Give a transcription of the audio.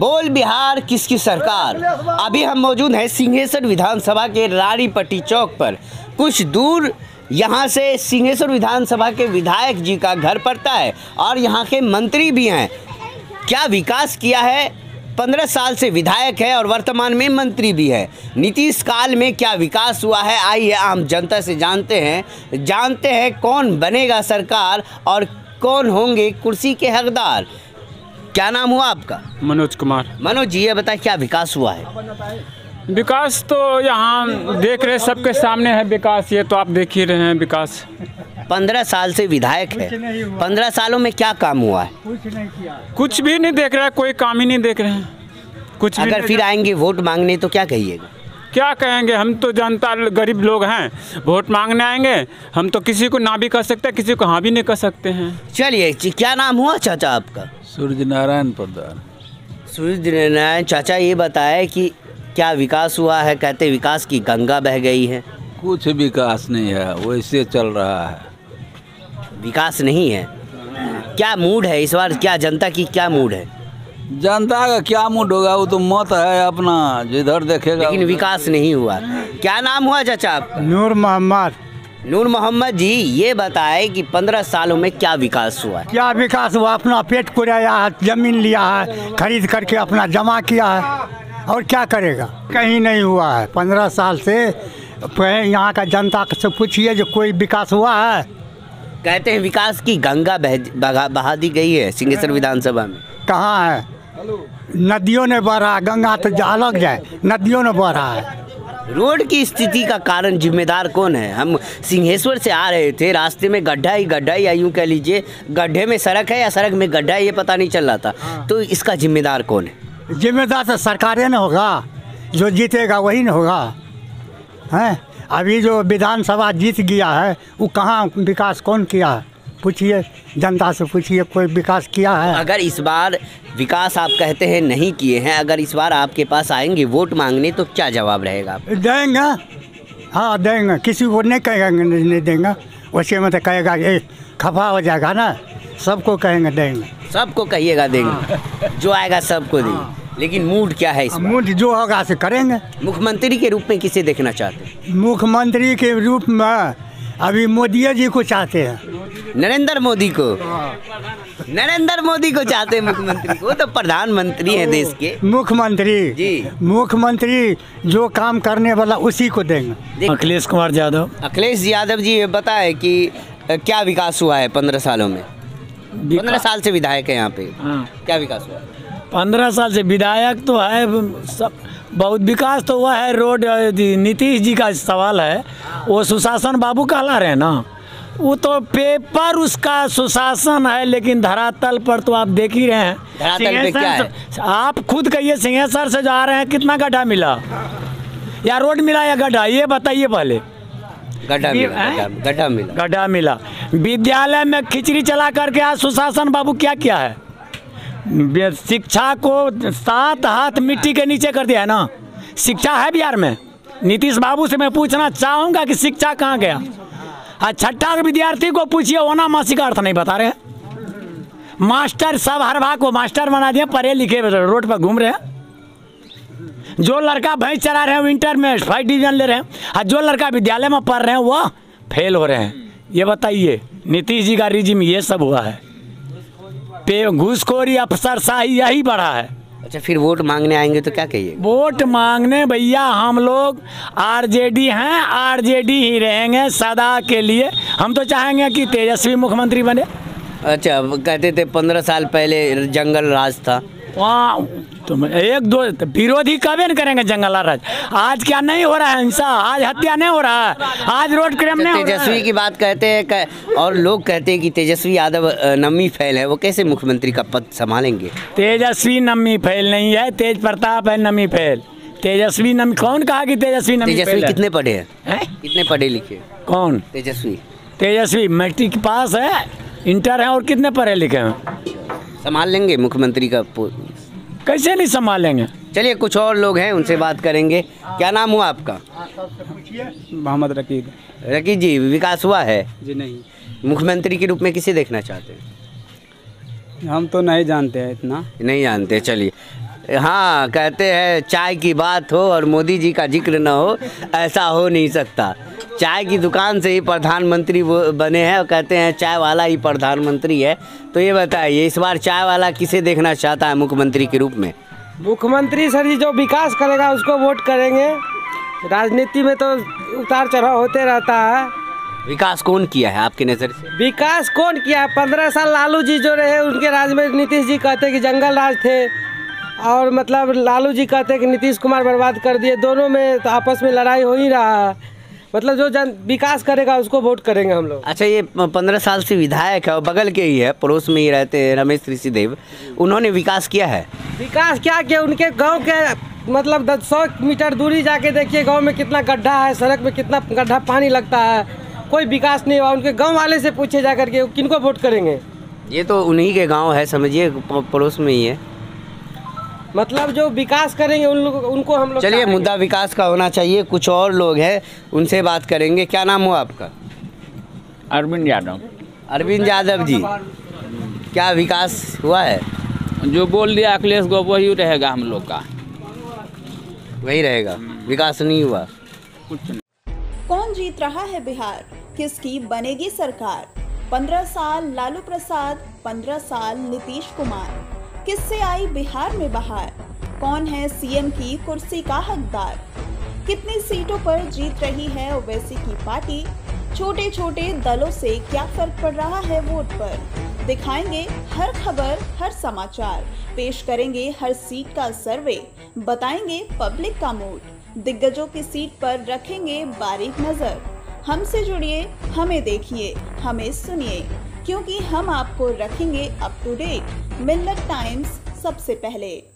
बोल बिहार किसकी सरकार। अभी हम मौजूद हैं सिंहेश्वर विधानसभा के रानीपट्टी चौक पर। कुछ दूर यहाँ से सिंहेश्वर विधानसभा के विधायक जी का घर पड़ता है और यहाँ के मंत्री भी हैं। क्या विकास किया है, 15 साल से विधायक है और वर्तमान में मंत्री भी है। नीतीश काल में क्या विकास हुआ है, आइए आम जनता से जानते हैं कौन बनेगा सरकार और कौन होंगे कुर्सी के हकदार। क्या नाम हुआ आपका? मनोज कुमार। मनोज जी, ये बताएं क्या विकास हुआ है। विकास तो यहाँ देख रहे सबके सामने है विकास, ये तो आप देख ही रहे हैं विकास। 15 साल से विधायक है, 15 सालों में क्या काम हुआ है? कुछ भी नहीं देख रहा है, कोई काम ही नहीं देख रहे हैं कुछ। अगर फिर आएंगे वोट मांगने तो क्या कहिएगा? क्या कहेंगे, हम तो जनता गरीब लोग हैं, वोट मांगने आएंगे। हम तो किसी को ना भी कह सकते, किसी को हाँ भी नहीं कह सकते हैं। चलिए, क्या नाम हुआ चाचा आपका? सूर्य नारायण प्रधान। सूर्य नारायण चाचा, ये बताए कि क्या विकास हुआ है? कहते विकास की गंगा बह गई है। कुछ विकास नहीं है, वैसे चल रहा है, विकास नहीं है। क्या मूड है इस बार, क्या जनता की क्या मूड है? जनता का क्या मूड होगा, वो तो मत है अपना, जिधर देखेगा। लेकिन विकास नहीं हुआ। क्या नाम हुआ चाचा आपका? नूर मोहम्मद। नूर मोहम्मद जी, ये बताए कि 15 सालों में क्या विकास हुआ है? क्या विकास हुआ, अपना पेट पुराया है, जमीन लिया है, खरीद करके अपना जमा किया है, और क्या करेगा, कहीं नहीं हुआ है। 15 साल से यहाँ का जनता से पूछिए जो कोई विकास हुआ है। कहते हैं विकास की गंगा बहा दी गई है सिंहेश्वर विधानसभा में। कहाँ है, नदियों ने बहा, गंगा तो अलग जाए, नदियों ने बहा है। रोड की स्थिति का कारण जिम्मेदार कौन है? हम सिंहेश्वर से आ रहे थे, रास्ते में गड्ढा या यूँ कह लीजिए गड्ढे में सड़क है या सड़क में गड्ढा, ये पता नहीं चल रहा था। तो इसका जिम्मेदार कौन है? जिम्मेदार तो सरकारें न होगा, जो जीतेगा वही न होगा हैं। अभी जो विधानसभा जीत गया है वो कहाँ विकास कौन किया है, पूछिए जनता से पूछिए कोई विकास किया है। अगर इस बार विकास आप कहते हैं नहीं किए हैं, अगर इस बार आपके पास आएंगे वोट मांगने तो क्या जवाब रहेगा आप देंगे? हाँ देंगे, किसी को नहीं कहेंगे नहीं देंगे, वैसे मतलब कहेगा ये खफा हो जाएगा ना, सबको कहेंगे देंगे। सबको कहिएगा देंगे, जो आएगा सबको देंगे। लेकिन मूड क्या है इसमें? मूड जो होगा से करेंगे। मुख्यमंत्री के रूप में किसे देखना चाहते हैं? मुख्यमंत्री के रूप में अभी मोदी जी को चाहते हैं, नरेंद्र मोदी को। नरेंद्र मोदी को चाहते हैं मुख्यमंत्री, वो तो प्रधानमंत्री हैं देश के। मुख्यमंत्री जी, मुख्यमंत्री जो काम करने वाला उसी को देंगे। अखिलेश कुमार यादव। अखिलेश यादव जी, ये बताए कि क्या विकास हुआ है 15 सालों में? 15 साल से विधायक है यहाँ पे, क्या विकास हुआ? 15 साल से विधायक तो है, सब बहुत विकास तो हुआ है। रोड, नीतीश जी का सवाल है, वो सुशासन बाबू कहला रहे हैं ना, वो तो पेपर उसका सुशासन है, लेकिन धरातल पर तो आप देख ही रहे हैं। धरातल पे क्या है? आप खुद कहिए, सिंहेश्वर से जा रहे हैं कितना गड्ढा मिला या रोड मिला या गड्ढा, ये बताइए पहले। गड्ढा मिला। विद्यालय में खिचड़ी चला करके आज सुशासन बाबू क्या किया है? शिक्षा को 7 हाथ मिट्टी के नीचे कर दिया है ना। शिक्षा है बिहार में? नीतीश बाबू से मैं पूछना चाहूँगा कि शिक्षा कहाँ गया। आज 6वीं विद्यार्थी को पूछिए, ओनामासी का अर्थ नहीं बता रहे। मास्टर सब हर भाग को मास्टर बना दिए, पढ़े लिखे रोड पर घूम रहे हैं। जो लड़का भैंस चला रहे हैं विंटर में 5 डिवीजन ले रहे हैं, और जो लड़का विद्यालय में पढ़ रहे हैं वह फेल हो रहे हैं। ये बताइए, नीतीश जी का रिजिम ये सब हुआ है। पे घूसखोरी अफसरशाही यही बढ़ा है। अच्छा, फिर वोट मांगने आएंगे तो क्या कहिए? वोट मांगने भैया, हम लोग आरजेडी हैं, आरजेडी ही रहेंगे सदा के लिए। हम तो चाहेंगे कि तेजस्वी मुख्यमंत्री बने। अच्छा, कहते थे 15 साल पहले जंगल राज था, वहाँ तो एक दो विरोधी कभी नहीं करेंगे जंगल राज। आज क्या नहीं हो रहा है, हिंसा, आज हत्या नहीं हो रहा है, आज रोड क्राइम नहीं हो रहा है। तेजस्वी की बात कहते हैं और लोग कहते हैं कि तेजस्वी यादव नमी फैल है, वो कैसे मुख्यमंत्री का पद संभालेंगे? तेजस्वी नमी फैल नहीं है, तेज प्रताप है नमी फैल। तेजस्वी नमी, कौन कहा कि तेजस्वी नमी? तेजस्वी कितने पढ़े हैं, कितने पढ़े लिखे? कौन तेजस्वी? तेजस्वी मैट्रिक पास है, इंटर है, और कितने पढ़े लिखे हैं? संभाल लेंगे मुख्यमंत्री का पद? कैसे नहीं संभालेंगे। चलिए, कुछ और लोग हैं, उनसे बात करेंगे। क्या नाम हुआ आपका? मोहम्मद रकीब। रकीब जी, विकास हुआ है? जी नहीं। मुख्यमंत्री के रूप में किसे देखना चाहते हैं? हम तो नहीं जानते हैं, इतना नहीं जानते। चलिए, हाँ कहते हैं चाय की बात हो और मोदी जी का जिक्र न हो, ऐसा हो नहीं सकता। चाय की दुकान से ही प्रधानमंत्री बने हैं और कहते हैं चाय वाला ही प्रधानमंत्री है। तो ये बताइए इस बार चाय वाला किसे देखना चाहता है मुख्यमंत्री के रूप में? मुख्यमंत्री सर जी जो विकास करेगा उसको वोट करेंगे। राजनीति में तो उतार चढ़ाव होते रहता है। विकास कौन किया है आपकी नज़र से? विकास कौन किया है? 15 साल लालू जी जो रहे उनके राज में नीतीश जी कहते कि जंगल राज थे, और मतलब लालू जी कहते कि नीतीश कुमार बर्बाद कर दिए। दोनों में तो आपस में लड़ाई हो ही रहा है। मतलब जो जन विकास करेगा उसको वोट करेंगे हम लोग। अच्छा, ये 15 साल से विधायक है और बगल के ही है, पड़ोस में ही रहते हैं, रमेश ऋषिदेव, उन्होंने विकास किया है? विकास क्या किया? उनके गाँव के मतलब 100 मीटर दूरी जाके देखिए गांव में कितना गड्ढा है, सड़क में कितना गड्ढा पानी लगता है, कोई विकास नहीं हुआ। उनके गांव वाले से पूछे जा करके किनको वोट करेंगे। ये तो उन्हीं के गांव है, समझिए पड़ोस में ही है। मतलब जो विकास करेंगे उनको हम लोग। चलिए, मुद्दा विकास का होना चाहिए। कुछ और लोग हैं, उनसे बात करेंगे। क्या नाम हुआ आपका? अरविंद यादव। अरविंद यादव जी, क्या विकास हुआ है? जो बोल दिया अखिलेश को वही रहेगा, हम लोग का वही रहेगा। विकास नहीं हुआ कुछ। कौन जीत रहा है बिहार? किसकी बनेगी सरकार? 15 साल लालू प्रसाद, 15 साल नीतीश कुमार। किससे आई बिहार में बहार? कौन है सीएम की कुर्सी का हकदार? कितनी सीटों पर जीत रही है ओवैसी की पार्टी? छोटे छोटे दलों से क्या फर्क पड़ रहा है वोट पर? दिखाएंगे हर खबर, हर समाचार, पेश करेंगे हर सीट का सर्वे, बताएंगे पब्लिक का मूड, दिग्गजों की सीट पर रखेंगे बारीक नजर। हमसे जुड़िए, हमें देखिए, हमें सुनिए, क्योंकि हम आपको रखेंगे up to date. Millat times सबसे पहले।